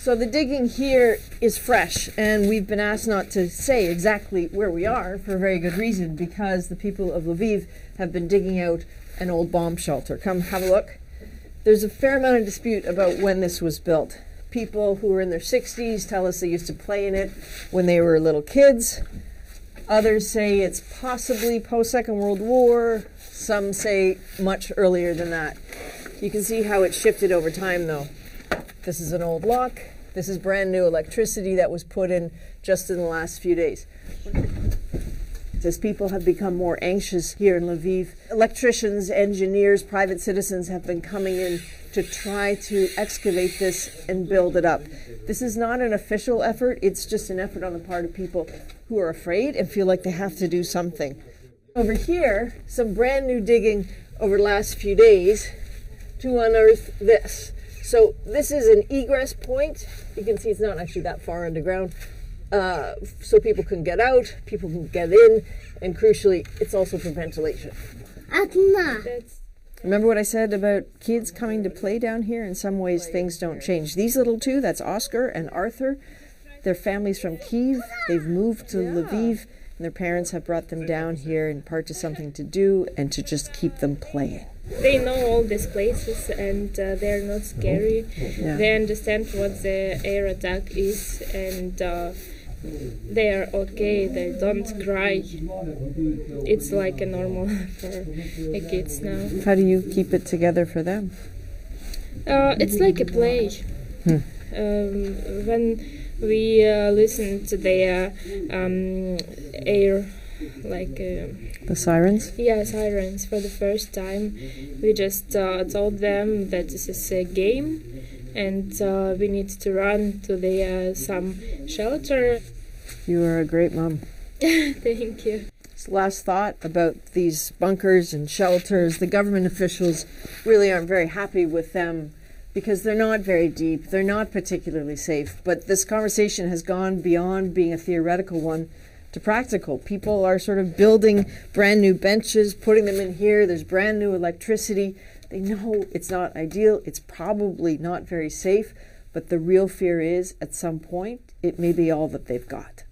So the digging here is fresh, and we've been asked not to say exactly where we are for a very good reason, because the people of Lviv have been digging out an old bomb shelter. Come have a look. There's a fair amount of dispute about when this was built. People who are in their 60s tell us they used to play in it when they were little kids. Others say it's possibly post-Second World War. Some say much earlier than that. You can see how it shifted over time, though. This is an old lock. This is brand new electricity that was put in just in the last few days. As people have become more anxious here in Lviv, electricians, engineers, private citizens have been coming in to try to excavate this and build it up. This is not an official effort. It's just an effort on the part of people who are afraid and feel like they have to do something. Over here, some brand new digging over the last few days to unearth this. So this is an egress point. You can see it's not actually that far underground. So people can get out, people can get in, and crucially, it's also for ventilation. Remember what I said about kids coming to play down here? In some ways, things don't change. These little two, that's Oscar and Arthur, their families from Kiev. They've moved to Lviv, and their parents have brought them down here in part to something to do and to just keep them playing. They know all these places, and they're not scary. Yeah. They understand what the air attack is, and they are okay. They don't cry. It's like a normal for the kids now. How do you keep it together for them? It's like a play. When we listen to their air, like the sirens? Yeah, sirens. For the first time, we just told them that this is a game, and we need to run to the some shelter. You are a great mom. Thank you. So last thought about these bunkers and shelters. The government officials really aren't very happy with them, because they're not very deep, they're not particularly safe. But this conversation has gone beyond being a theoretical one to practical. People are sort of building brand new benches, putting them in here. There's brand new electricity. They know it's not ideal. It's probably not very safe. But the real fear is, at some point, it may be all that they've got.